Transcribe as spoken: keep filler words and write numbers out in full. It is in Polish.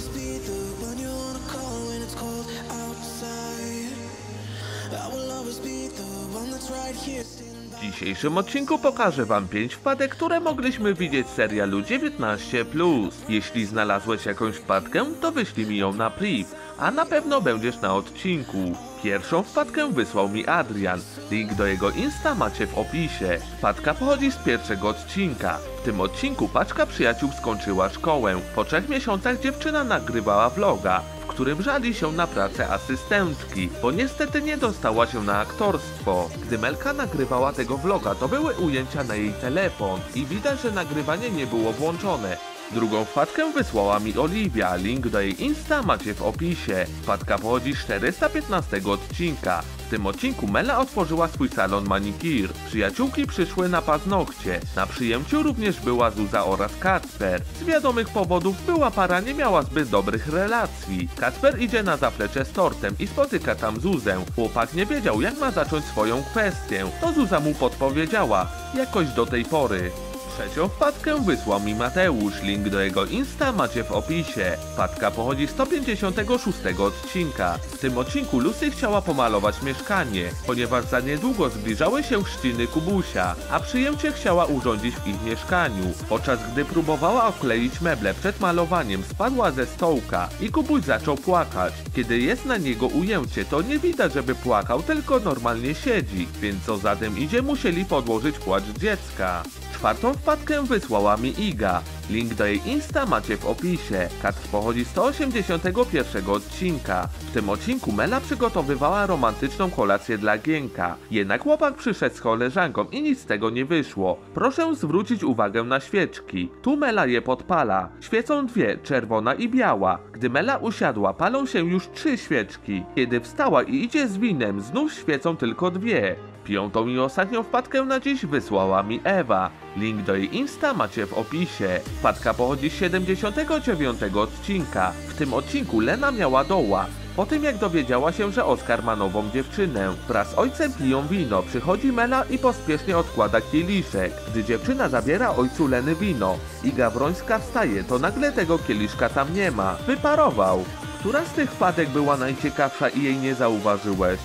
W dzisiejszym odcinku pokażę wam pięć wpadek, które mogliśmy widzieć w serialu dziewiętnaście plus. Jeśli znalazłeś jakąś wpadkę, to wyślij mi ją na priv, a na pewno będziesz na odcinku. Pierwszą wpadkę wysłał mi Adrian, link do jego insta macie w opisie. Wpadka pochodzi z pierwszego odcinka. W tym odcinku paczka przyjaciół skończyła szkołę. Po trzech miesiącach dziewczyna nagrywała vloga, w którym żali się na pracę asystentki, bo niestety nie dostała się na aktorstwo. Gdy Melka nagrywała tego vloga, to były ujęcia na jej telefon i widać, że nagrywanie nie było włączone. Drugą wpadkę wysłała mi Olivia, link do jej insta macie w opisie. Wpadka pochodzi z czterysta piętnastego odcinka. W tym odcinku Mela otworzyła swój salon manikir. Przyjaciółki przyszły na paznokcie. Na przyjęciu również była Zuza oraz Kacper. Z wiadomych powodów była para nie miała zbyt dobrych relacji. Kacper idzie na zaplecze z tortem i spotyka tam Zuzę. Chłopak nie wiedział, jak ma zacząć swoją kwestię. To Zuza mu podpowiedziała, jakoś do tej pory. Trzecią wpadkę wysłał mi Mateusz, link do jego insta macie w opisie. Wpadka pochodzi z sto pięćdziesiątego szóstego odcinka. W tym odcinku Lucy chciała pomalować mieszkanie, ponieważ za niedługo zbliżały się chrzciny Kubusia, a przyjęcie chciała urządzić w ich mieszkaniu. Podczas gdy próbowała okleić meble przed malowaniem, spadła ze stołka i Kubuś zaczął płakać. Kiedy jest na niego ujęcie, to nie widać, żeby płakał, tylko normalnie siedzi, więc co za tym idzie, musieli podłożyć płacz dziecka. Czwartą wpadkę wysłała mi Iga. Link do jej insta macie w opisie. Kacper pochodzi z sto osiemdziesiątego pierwszego odcinka. W tym odcinku Mela przygotowywała romantyczną kolację dla Gienka. Jednak chłopak przyszedł z koleżanką i nic z tego nie wyszło. Proszę zwrócić uwagę na świeczki. Tu Mela je podpala. Świecą dwie, czerwona i biała. Gdy Mela usiadła, palą się już trzy świeczki. Kiedy wstała i idzie z winem, znów świecą tylko dwie. Piątą i ostatnią wpadkę na dziś wysłała mi Ewa. Link do jej insta macie w opisie. Wpadka pochodzi z siedemdziesiątego dziewiątego odcinka. W tym odcinku Lena miała doła. Po tym jak dowiedziała się, że Oskar ma nową dziewczynę. Wraz z ojcem piją wino, przychodzi Mela i pospiesznie odkłada kieliszek. Gdy dziewczyna zabiera ojcu Leny wino i Gawrońska wstaje, to nagle tego kieliszka tam nie ma. Wyparował. Która z tych wpadek była najciekawsza i jej nie zauważyłeś?